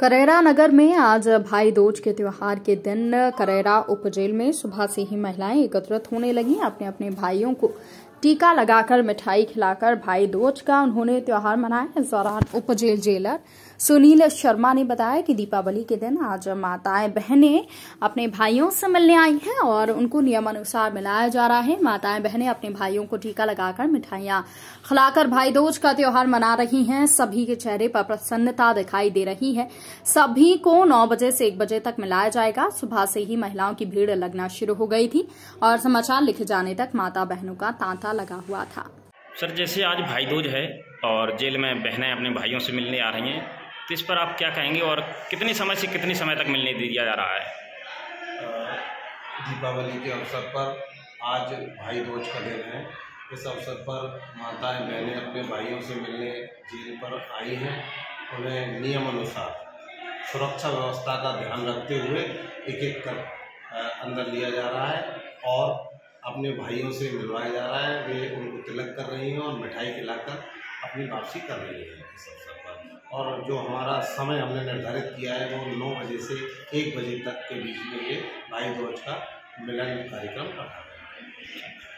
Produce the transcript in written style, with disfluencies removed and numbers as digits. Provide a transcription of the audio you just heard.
करैरा नगर में आज भाई दूज के त्योहार के दिन करैरा उपजेल में सुबह से ही महिलाएं एकत्रित होने लगी। अपने अपने भाइयों को टीका लगाकर मिठाई खिलाकर भाई दूज का उन्होंने त्योहार मनाया। इस दौरान उपजेल जेलर सुनील शर्मा ने बताया कि दीपावली के दिन आज माताएं बहनें अपने भाइयों से मिलने आई हैं और उनको नियमानुसार मिलाया जा रहा है। माताएं बहनें अपने भाइयों को टीका लगाकर मिठाइयां खिलाकर भाई दूज का त्योहार मना रही हैं। सभी के चेहरे पर प्रसन्नता दिखाई दे रही है। सभी को 9 बजे से 1 बजे तक मिलाया जाएगा। सुबह से ही महिलाओं की भीड़ लगना शुरू हो गई थी और समाचार लिखे जाने तक माता बहनों का तांता लगा हुआ था। सर, जैसे आज भाई दूज है और जेल में बहनें अपने भाइयों से मिलने आ रही हैं, तो इस पर आप क्या कहेंगे और कितने समय से कितने समय तक मिलने दिया जा रहा है? दीपावली के अवसर पर आज भाई दूज का दिन है। इस अवसर पर माताएं बहनें अपने भाइयों से मिलने जेल पर आई हैं। उन्हें नियम अनुसार सुरक्षा व्यवस्था का ध्यान रखते हुए एक-एक कर अंदर लिया जा रहा है और अपने भाइयों से मिलवाया जा रहा है। वे उनको तिलक कर रही हैं और मिठाई खिलाकर अपनी वापसी कर रही है इस अवसर पर। और जो हमारा समय हमने निर्धारित किया है वो 9 बजे से 1 बजे तक के बीच में ये भाई दूज का मिलन कार्यक्रम रखा है।